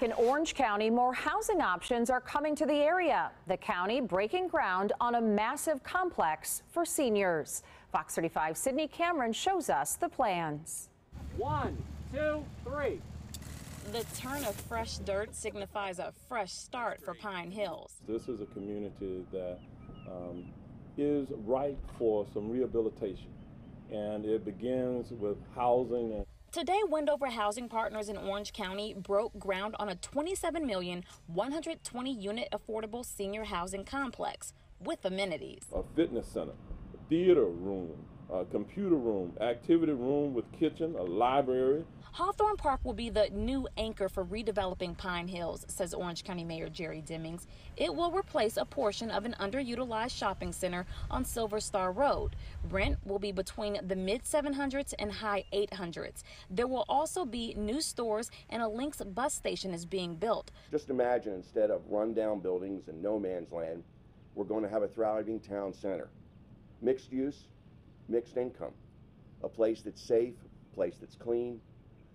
In Orange County, more housing options are coming to the area. The county breaking ground on a massive complex for seniors. Fox 35 Sydney Cameron shows us the plans. 1, 2, 3. The turn of fresh dirt signifies a fresh start for Pine Hills. This is a community that is ripe for some rehabilitation, and it begins with housing. Today, Windover Housing Partners in Orange County broke ground on a 27 million, 120-unit affordable senior housing complex with amenities. A fitness center, a theater room, a computer room, activity room with kitchen, a library. Hawthorne Park will be the new anchor for redeveloping Pine Hills, says Orange County Mayor Jerry Demings. It will replace a portion of an underutilized shopping center on Silver Star Road. Rent will be between the mid-700s and high 800s. There will also be new stores, and a Lynx bus station is being built. Just imagine, instead of run-down buildings and no man's land, we're going to have a thriving town center. Mixed use, mixed income, a place that's safe, a place that's clean,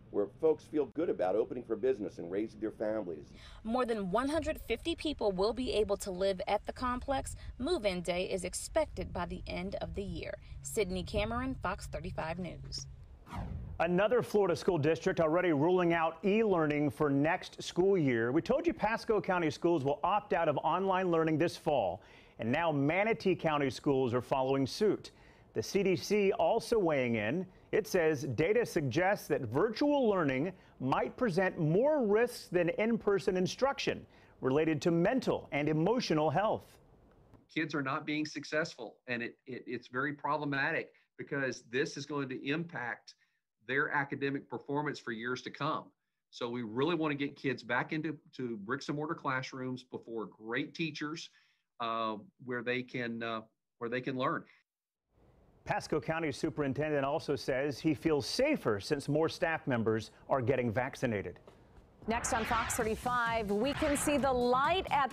where folks feel good about opening for business and raising their families. More than 150 people will be able to live at the complex. Move-in day is expected by the end of the year. Sydney Cameron, Fox 35 News. Another Florida school district already ruling out e-learning for next school year. We told you Pasco County Schools will opt out of online learning this fall, and now Manatee County Schools are following suit. The CDC also weighing in. It says data suggests that virtual learning might present more risks than in-person instruction related to mental and emotional health. Kids are not being successful, and it's very problematic because this is going to impact their academic performance for years to come. So we really want to get kids back into bricks and mortar classrooms before great teachers where they can learn. Pasco County Superintendent also says he feels safer since more staff members are getting vaccinated. Next on Fox 35, we can see the light at the